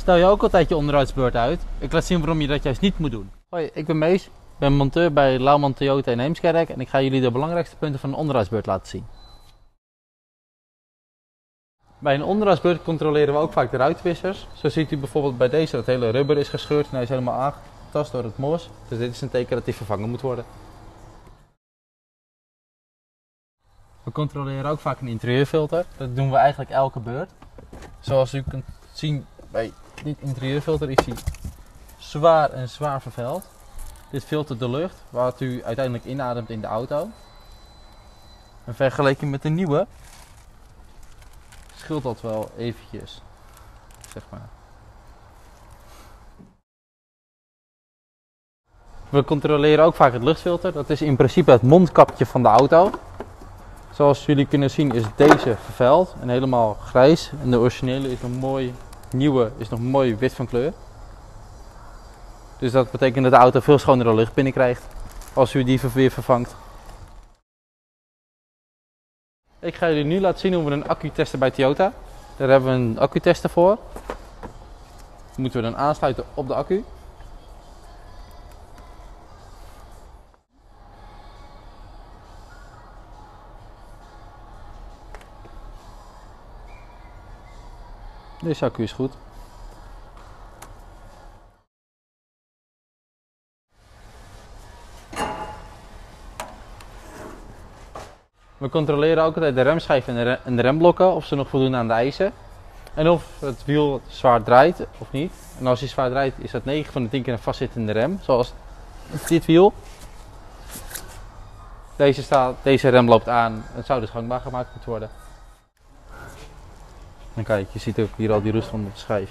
stel je ook altijd je onderhoudsbeurt uit. Ik laat zien waarom je dat juist niet moet doen. Hoi, ik ben Mees. Ik ben monteur bij Louwman Toyota in Heemskerk en ik ga jullie de belangrijkste punten van een onderhoudsbeurt laten zien. Bij een onderhoudsbeurt controleren we ook vaak de ruitenwissers. Zo ziet u bijvoorbeeld bij deze dat het hele rubber is gescheurd en hij is helemaal aangetast door het mos. Dus dit is een teken dat hij vervangen moet worden. We controleren ook vaak een interieurfilter. Dat doen we eigenlijk elke beurt. Zoals u kunt zien bij dit interieurfilter is hij zwaar en zwaar vervuild. Dit filtert de lucht wat u uiteindelijk inademt in de auto. En vergeleken met de nieuwe scheelt dat wel eventjes, zeg maar. We controleren ook vaak het luchtfilter. Dat is in principe het mondkapje van de auto. Zoals jullie kunnen zien is deze vervuild en helemaal grijs. En de originele is nog mooi, nieuwe is nog mooi wit van kleur. Dus dat betekent dat de auto veel schonere lucht binnenkrijgt als u die weer vervangt. Ik ga jullie nu laten zien hoe we een accu testen bij Toyota. Daar hebben we een accutester voor. Die moeten we dan aansluiten op de accu. Deze accu is goed. We controleren ook altijd de remschijf en de remblokken of ze nog voldoen aan de eisen. En of het wiel zwaar draait of niet. En als hij zwaar draait is dat 9 van de 10 keer een vastzittende rem. Zoals dit wiel. Deze rem loopt aan. Het zou dus gangbaar gemaakt moeten worden. En kijk, je ziet ook hier al die roest van op de schijf.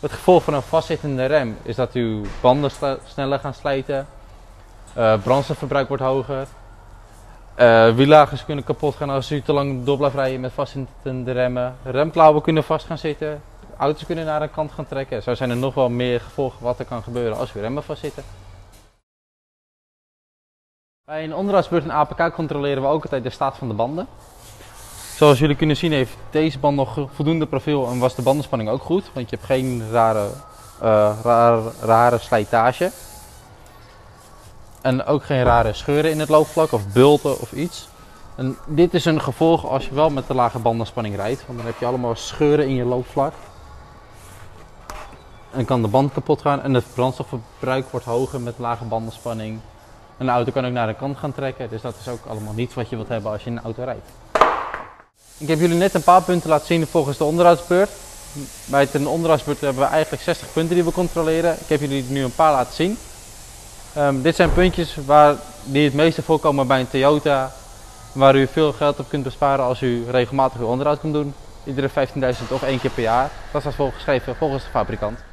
Het gevolg van een vastzittende rem is dat uw banden sneller gaan slijten. Brandstofverbruik wordt hoger. Wielagers kunnen kapot gaan als u te lang door blijft rijden met vastzittende remmen. Remklauwen kunnen vast gaan zitten. Auto's kunnen naar een kant gaan trekken. Zo zijn er nog wel meer gevolgen wat er kan gebeuren als uw remmen vastzitten. Bij een onderhoudsbeurt in APK controleren we ook altijd de staat van de banden. Zoals jullie kunnen zien heeft deze band nog voldoende profiel en was de bandenspanning ook goed. Want je hebt geen rare slijtage. En ook geen rare scheuren in het loopvlak of bulten of iets. En dit is een gevolg als je wel met de lage bandenspanning rijdt. Want dan heb je allemaal scheuren in je loopvlak. En kan de band kapot gaan en het brandstofverbruik wordt hoger met lage bandenspanning. En de auto kan ook naar de kant gaan trekken. Dus dat is ook allemaal niet wat je wilt hebben als je in een auto rijdt. Ik heb jullie net een paar punten laten zien volgens de onderhoudsbeurt. Bij een onderhoudsbeurt hebben we eigenlijk 60 punten die we controleren. Ik heb jullie nu een paar laten zien. Dit zijn puntjes die het meeste voorkomen bij een Toyota, waar u veel geld op kunt besparen als u regelmatig uw onderhoud kunt doen. Iedere 15.000 of 1 keer per jaar. Dat staat volgens de fabrikant.